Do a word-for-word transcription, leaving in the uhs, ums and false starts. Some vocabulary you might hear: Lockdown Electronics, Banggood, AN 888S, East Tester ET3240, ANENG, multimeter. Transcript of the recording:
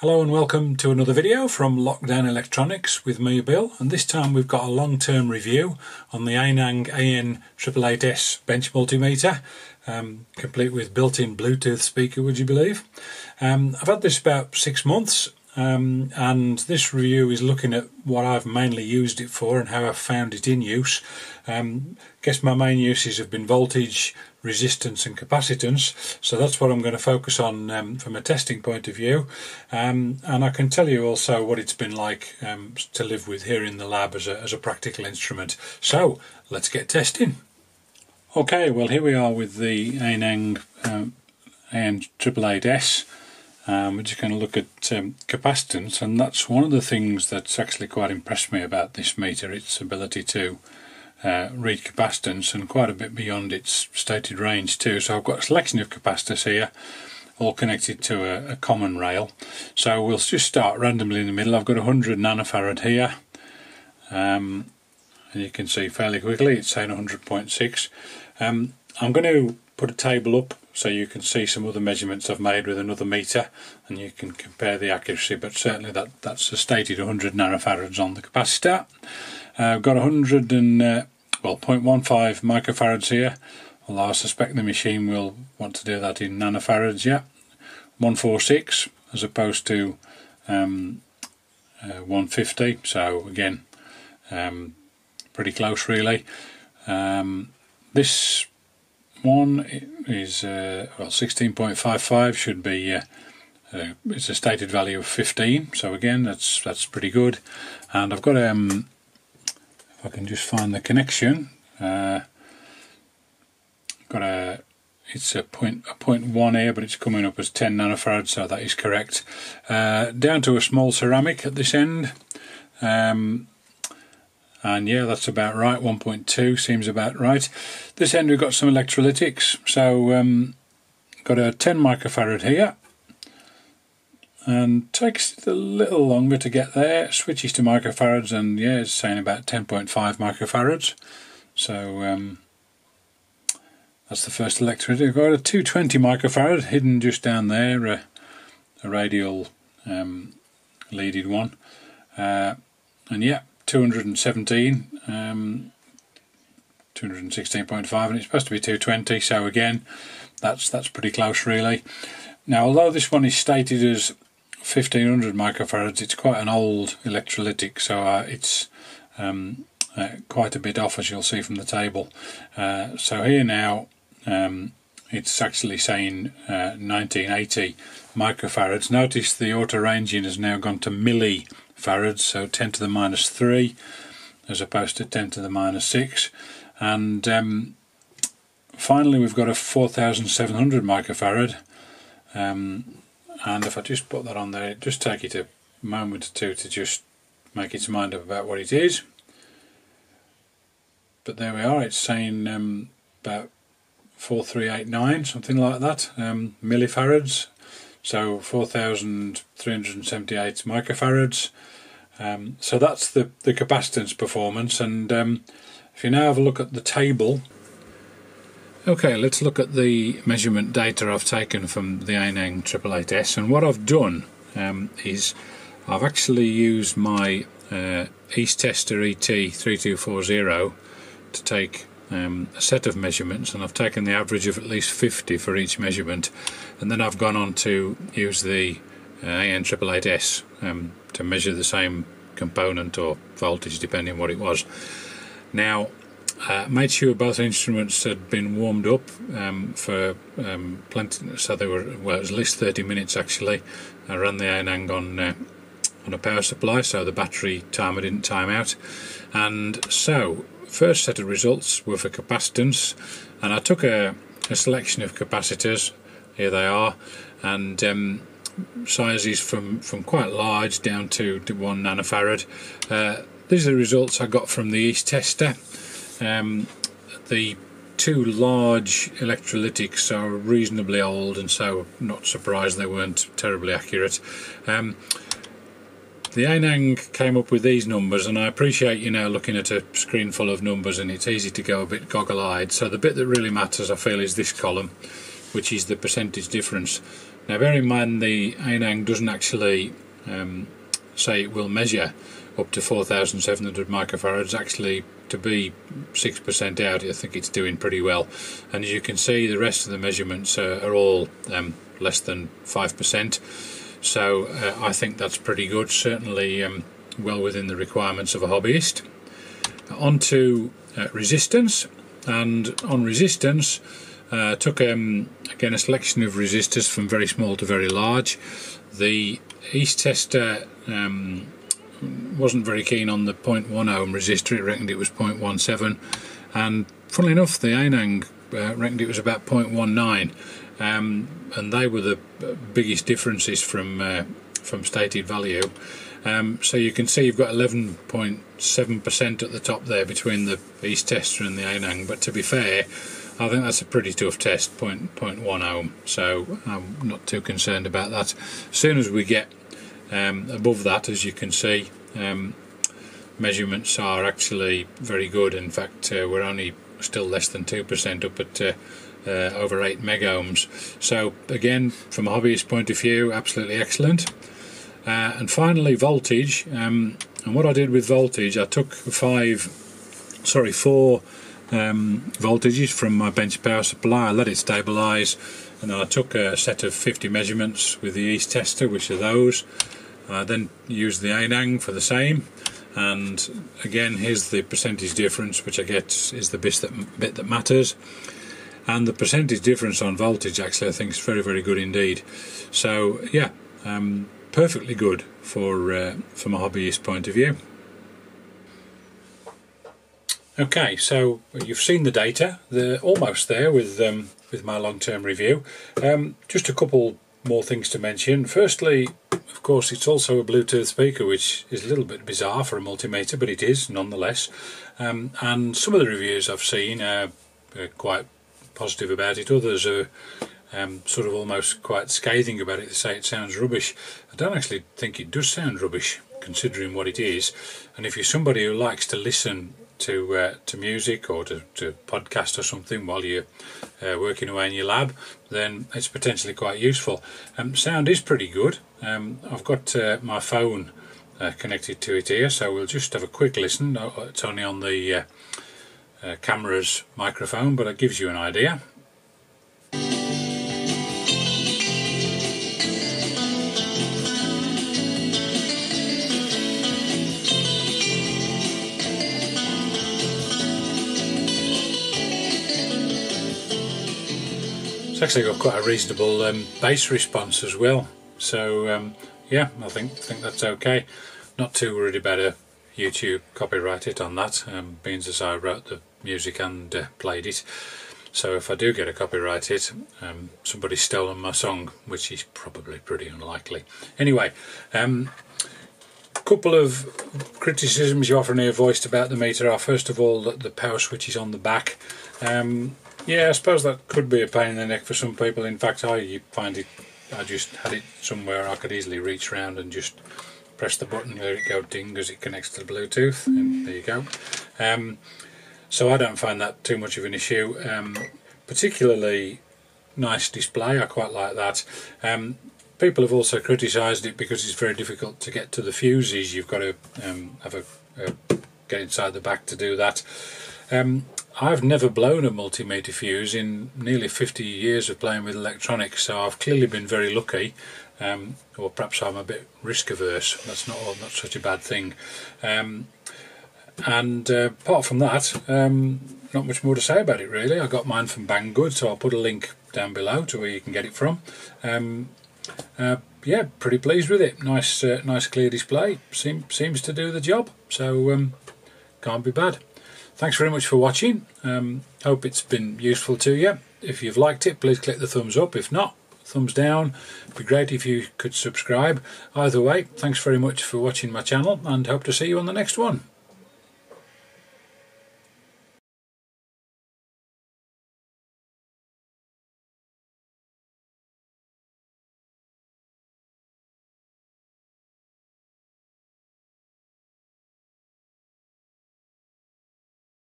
Hello and welcome to another video from Lockdown Electronics with me, Bill, and this time we've got a long-term review on the ANENG A N eight eight eight S bench multimeter, um, complete with built-in Bluetooth speaker, would you believe? Um, I've had this about six months um, and this review is looking at what I've mainly used it for and how I've found it in use. Um, I guess my main uses have been voltage, resistance and capacitance, so that's what I'm going to focus on um, from a testing point of view, um, and I can tell you also what it's been like um, to live with here in the lab as a, as a practical instrument. So let's get testing. Okay, well here we are with the ANENG um, A N eight eight eight S. Um, we're just going to look at um, capacitance, and that's one of the things that's actually quite impressed me about this meter, its ability to Uh, read capacitance, and quite a bit beyond its stated range too. So I've got a selection of capacitors here, all connected to a, a common rail. So we'll just start randomly in the middle. I've got one hundred nanofarad here, um, and you can see fairly quickly it's saying one hundred point six. um, I'm going to put a table up so you can see some other measurements I've made with another meter and you can compare the accuracy, but certainly that, that's the stated one hundred nanofarads on the capacitor. Uh, I've got one hundred and uh, well, zero point one five microfarads here, although I suspect the machine will want to do that in nanofarads. Yeah, one forty-six as opposed to um, uh, one fifty. So again, um, pretty close really. Um, this one is uh, well, sixteen point five five should be. Uh, uh, it's a stated value of fifteen. So again, that's that's pretty good. And I've got um. If I can just find the connection, uh, got a it's a point a point one here, but it's coming up as ten nanofarads, so that is correct. Uh, down to a small ceramic at this end, um, and yeah, that's about right. one point two seems about right. This end we've got some electrolytics, so um, got a ten microfarad here, and takes it a little longer to get there, switches to microfarads, and yeah, it's saying about ten point five microfarads. So um, that's the first electrolytic. I've got a two hundred twenty microfarad hidden just down there, a, a radial um, leaded one, uh, and yeah, two hundred seventeen, um, two hundred sixteen point five, and it's supposed to be two hundred twenty, so again that's that's pretty close really. Now, although this one is stated as fifteen hundred microfarads, it's quite an old electrolytic, so uh, it's um, uh, quite a bit off, as you'll see from the table. Uh, so here now um, it's actually saying uh, nineteen eighty microfarads. Notice the auto ranging has now gone to millifarads, so ten to the minus three as opposed to ten to the minus six. And um, finally we've got a four thousand seven hundred microfarad, um, and if I just put that on there, just take it a moment or two to just make its mind up about what it is. But there we are, it's saying um, about four three eight nine, something like that, um, millifarads, so four thousand three hundred seventy-eight microfarads. Um, so that's the, the capacitance performance, and um, if you now have a look at the table. Okay, let's look at the measurement data I've taken from the ANENG A N eight eight eight S, and what I've done um, is I've actually used my uh, East Tester E T three two four zero to take um, a set of measurements, and I've taken the average of at least fifty for each measurement, and then I've gone on to use the uh, A N eight eight eight S um, to measure the same component or voltage depending on what it was. Now, Uh, made sure both instruments had been warmed up um, for um, plenty, so they were, well, it was at least thirty minutes actually. I ran the ANENG on uh, on a power supply, so the battery timer didn't time out. And so, first set of results were for capacitance, and I took a, a selection of capacitors. Here they are, and um, sizes from from quite large down to one nanofarad. Uh, these are the results I got from the East Tester. Um, the two large electrolytics are reasonably old, and so not surprised they weren't terribly accurate. Um, the ANENG came up with these numbers, and I appreciate you know looking at a screen full of numbers and it's easy to go a bit goggle-eyed, so the bit that really matters I feel is this column, which is the percentage difference. Now bear in mind the ANENG doesn't actually um, say it will measure up to four thousand seven hundred microfarads. Actually, to be six percent out, I think it's doing pretty well. And as you can see, the rest of the measurements are, are all um, less than five percent. So uh, I think that's pretty good, certainly um, well within the requirements of a hobbyist. On to uh, resistance, and on resistance uh, took um, again a selection of resistors from very small to very large. The East Tester um, wasn't very keen on the zero point one ohm resistor, it reckoned it was zero point one seven, and funnily enough the ANENG uh, reckoned it was about zero point one nine. Um, and they were the biggest differences from uh, from stated value. Um, so you can see you've got eleven point seven percent at the top there between the East Tester and the ANENG, but to be fair, I think that's a pretty tough test, zero point one ohm, so I'm not too concerned about that. As soon as we get um, above that, as you can see, um, measurements are actually very good. In fact, uh, we're only still less than two percent up at uh, Uh, over eight mega ohms. So again, from a hobbyist point of view, absolutely excellent. Uh, and finally, voltage. Um, and what I did with voltage, I took five, sorry, four um, voltages from my bench power supply. I let it stabilise, and then I took a set of fifty measurements with the East Tester, which are those. I then used the ANENG for the same. And again, here's the percentage difference, which I guess is the bit that, bit that matters. And the percentage difference on voltage actually I think is very very good indeed. So yeah, um, perfectly good for uh, from a hobbyist point of view. Okay, so you've seen the data, they're almost there with um, with my long-term review. Um, just a couple more things to mention. Firstly, of course, it's also a Bluetooth speaker, which is a little bit bizarre for a multimeter, but it is nonetheless. Um, and some of the reviews I've seen are, are quite positive about it, others are um, sort of almost quite scathing about it. They say it sounds rubbish. I don't actually think it does sound rubbish considering what it is, and if you're somebody who likes to listen to uh, to music or to, to podcast or something while you're uh, working away in your lab, then it's potentially quite useful. Um, sound is pretty good. Um, I've got uh, my phone uh, connected to it here, so we'll just have a quick listen. It's only on the uh, Uh, camera's microphone, but it gives you an idea. It's actually got quite a reasonable um, bass response as well, so um, yeah, I think, think that's okay. Not too worried about a YouTube copyright hit on that, um, being as I wrote the music and uh, played it. So if I do get a copyright hit, um, somebody's stolen my song, which is probably pretty unlikely. Anyway, a um, couple of criticisms you often hear voiced about the meter are, first of all, that the power switch is on the back. Um, yeah, I suppose that could be a pain in the neck for some people. In fact, I find it, I just had it somewhere I could easily reach round and just press the button, there it go ding as it connects to the Bluetooth, and there you go. Um, so I don't find that too much of an issue. Um, particularly nice display, I quite like that. Um, people have also criticised it because it's very difficult to get to the fuses. You've got to um, have a, a get inside the back to do that. Um, I've never blown a multimeter fuse in nearly fifty years of playing with electronics, so I've clearly been very lucky. Um, or perhaps I'm a bit risk averse. That's not not such a bad thing. Um, and uh, apart from that, um, not much more to say about it really. I got mine from Banggood, so I'll put a link down below to where you can get it from. Um, uh, yeah, pretty pleased with it. Nice, uh, nice clear display. Seem, seems to do the job. So um, can't be bad. Thanks very much for watching. Um, hope it's been useful to you. If you've liked it, please click the thumbs up. If not, thumbs down. It'd be great if you could subscribe. Either way, thanks very much for watching my channel, and hope to see you on the next one.